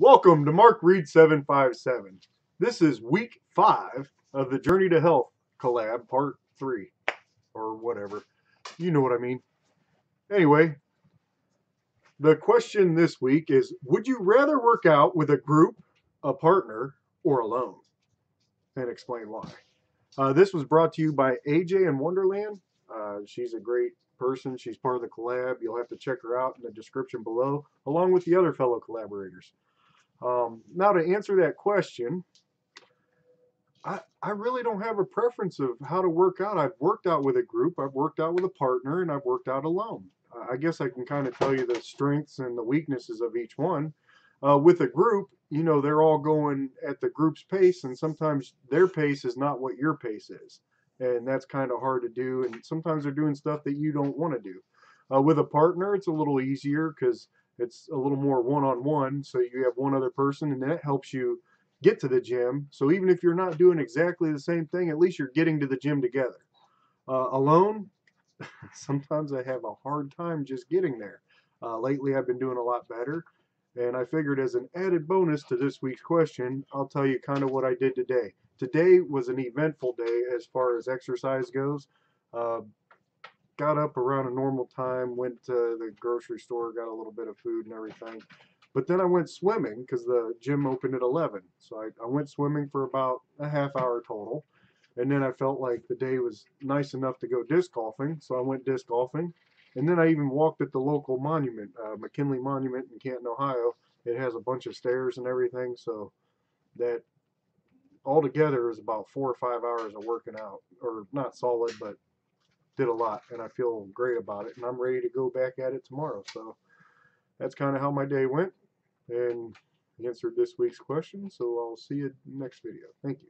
Welcome to Mark Reed 757. This is week 5 of the Journey to Health collab, part 3, or whatever. You know what I mean. Anyway, the question this week is, would you rather work out with a group, a partner, or alone? And explain why. This was brought to you by AJ in Onederland. She's a great person. She's part of the collab. You'll have to check her out in the description below, along with the other fellow collaborators. Now, to answer that question, I really don't have a preference of how to work out. I've worked out with a group, I've worked out with a partner, and I've worked out alone. I guess I can kind of tell you the strengths and the weaknesses of each one. With a group, you know, they're all going at the group's pace, and sometimes their pace is not what your pace is. And that's kind of hard to do, and sometimes they're doing stuff that you don't want to do. With a partner, it's a little easier because it's a little more one-on-one, so you have one other person, and that helps you get to the gym. So even if you're not doing exactly the same thing, at least you're getting to the gym together. Alone, sometimes I have a hard time just getting there. Lately, I've been doing a lot better, and I figured as an added bonus to this week's question, I'll tell you kind of what I did today. Today was an eventful day as far as exercise goes. Got up around a normal time, went to the grocery store, got a little bit of food and everything. But then I went swimming because the gym opened at 11. So I went swimming for about a half hour total. And then I felt like the day was nice enough to go disc golfing. So I went disc golfing. And then I even walked at the local monument, McKinley Monument in Canton, Ohio. It has a bunch of stairs and everything. So that altogether is about 4 or 5 hours of working out. Or not solid, but did a lot. And I feel great about it. And I'm ready to go back at it tomorrow. So that's kind of how my day went and answered this week's question. So I'll see you next video. Thank you.